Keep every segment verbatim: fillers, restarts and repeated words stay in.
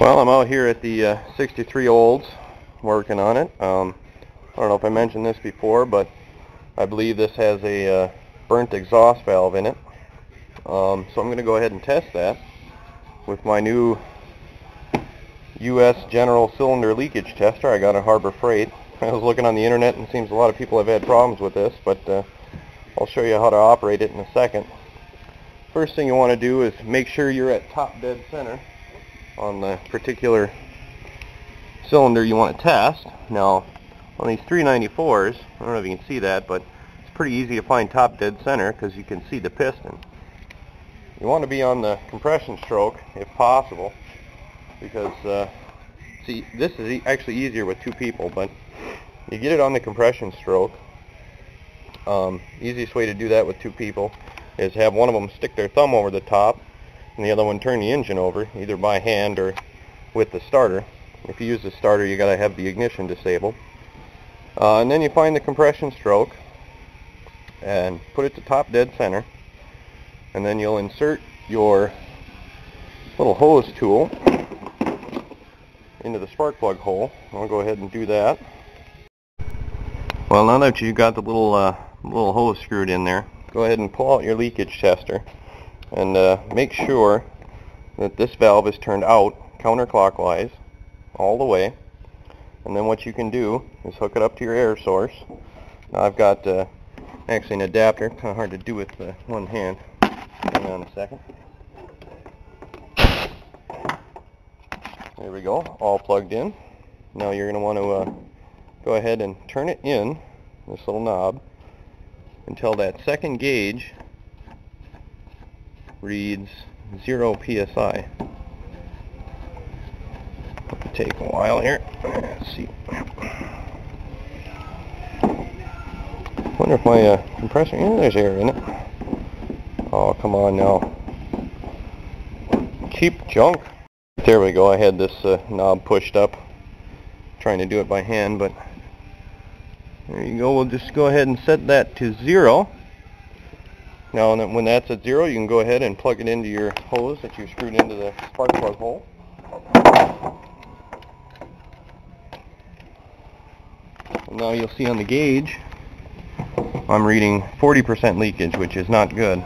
Well, I'm out here at the uh, sixty-three Olds working on it. Um, I don't know if I mentioned this before, but I believe this has a uh, burnt exhaust valve in it. Um, so I'm going to go ahead and test that with my new U S General Cylinder Leakage Tester I got at Harbor Freight. I was looking on the internet and it seems a lot of people have had problems with this, but uh, I'll show you how to operate it in a second. First thing you want to do is make sure you're at top dead center on the particular cylinder you want to test. Now, on these three ninety-fours, I don't know if you can see that, but it's pretty easy to find top dead center because you can see the piston. You want to be on the compression stroke if possible, because uh, see, this is e actually easier with two people, but you get it on the compression stroke. Um, easiest way to do that with two people is have one of them stick their thumb over the top and the other one turn the engine over, either by hand or with the starter. If you use the starter, you got to have the ignition disabled. Uh, and then you find the compression stroke and put it to top dead center, and then you'll insert your little hose tool into the spark plug hole. I'll go ahead and do that. Well, now that you've got the little uh, little hose screwed in there, go ahead and pull out your leakage tester and uh, make sure that this valve is turned out counterclockwise all the way. And then what you can do is hook it up to your air source. Now I've got uh, actually an adapter, kind of hard to do with uh, one hand. Hang on a second. There we go, all plugged in. Now you're going to want to uh, go ahead and turn it in, this little knob, until that second gauge reads zero P S I. It'll take a while here. Let's see. I wonder if my uh, compressor, yeah, there's air in it. Oh, come on now. Cheap junk. There we go. I had this uh, knob pushed up, trying to do it by hand, but there you go. We'll just go ahead and set that to zero. Now when that's at zero, you can go ahead and plug it into your hose that you screwed into the spark plug hole. And now you'll see on the gauge, I'm reading forty percent leakage, which is not good.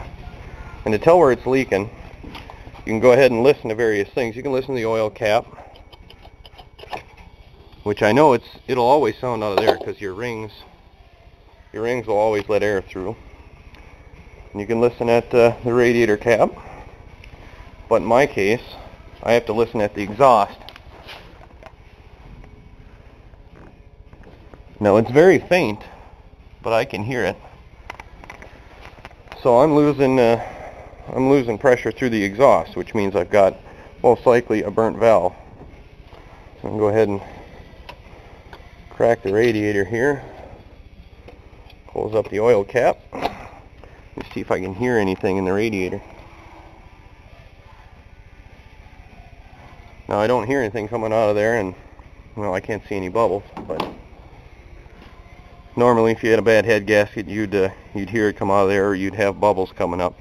And to tell where it's leaking, you can go ahead and listen to various things. You can listen to the oil cap, which I know it's it'll always sound out of there because your rings your rings will always let air through. And you can listen at uh, the radiator cap, but in my case I have to listen at the exhaust. Now it's very faint, but I can hear it. So I'm losing uh, I'm losing pressure through the exhaust, which means I've got most likely a burnt valve. So I'm going to go ahead and crack the radiator here, close up the oil cap, and see if I can hear anything in the radiator. Now I don't hear anything coming out of there, and well, I can't see any bubbles, but normally if you had a bad head gasket, you'd, uh, you'd hear it come out of there, or you'd have bubbles coming up.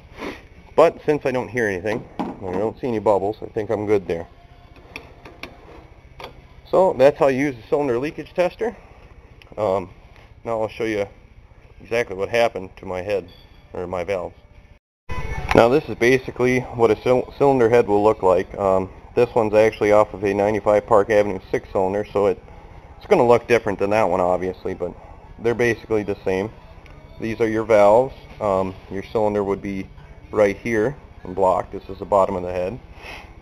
But since I don't hear anything, I don't see any bubbles, I think I'm good there. So that's how you use the cylinder leakage tester. Um, now I'll show you exactly what happened to my head, or my valves. Now this is basically what a cyl cylinder head will look like. Um, this one's actually off of a ninety-five Park Avenue six cylinder, so it, it's going to look different than that one obviously, but they're basically the same. These are your valves. Um, your cylinder would be right here and block. This is the bottom of the head.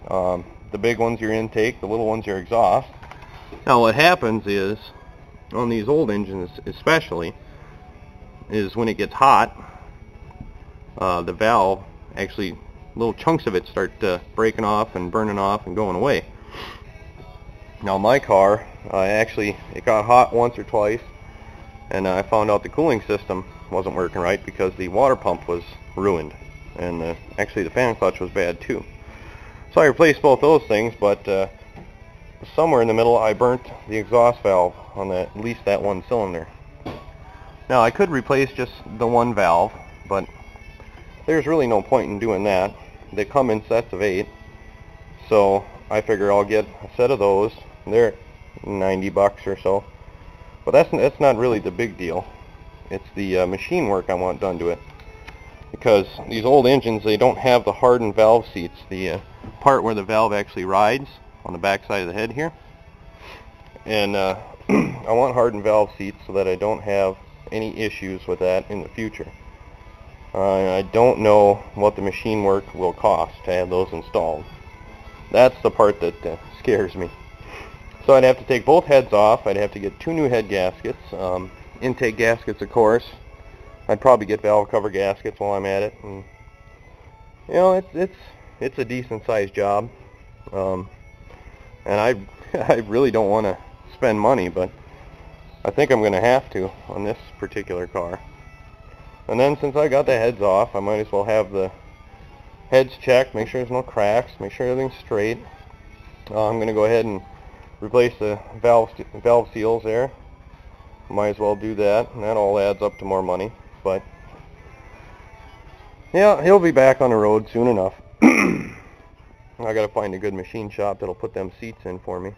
Um, the big one's your intake, the little one's your exhaust. Now what happens is, on these old engines especially, is when it gets hot, uh, the valve, actually little chunks of it start uh, breaking off and burning off and going away. Now my car, uh, actually it got hot once or twice, and I found out the cooling system wasn't working right because the water pump was ruined. And uh, actually the fan clutch was bad too. So I replaced both those things, but uh, somewhere in the middle I burnt the exhaust valve on the, at least that one cylinder. Now I could replace just the one valve, but there's really no point in doing that. They come in sets of eight, so I figure I'll get a set of those. They're ninety bucks or so. But that's, that's not really the big deal. It's the uh, machine work I want done to it. Because these old engines, they don't have the hardened valve seats, the uh, part where the valve actually rides on the back side of the head here. And uh, I want hardened valve seats so that I don't have any issues with that in the future. Uh, and I don't know what the machine work will cost to have those installed. That's the part that uh, scares me. So I'd have to take both heads off. I'd have to get two new head gaskets, um, intake gaskets of course. I'd probably get valve cover gaskets while I'm at it. And, you know, it's it's it's a decent sized job, um, and I I really don't want to spend money, but I think I'm going to have to on this particular car. And then since I got the heads off, I might as well have the heads checked, make sure there's no cracks, make sure everything's straight. Uh, I'm going to go ahead and replace the valve valve seals there. Might as well do that, and that all adds up to more money. But yeah, he'll be back on the road soon enough. I gotta find a good machine shop that'll put them seats in for me.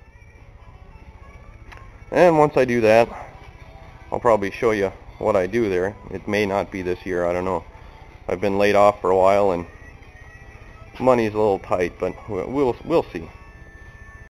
And once I do that, I'll probably show you what I do there. It may not be this year, I don't know. I've been laid off for a while and money's a little tight, but we'll we'll see.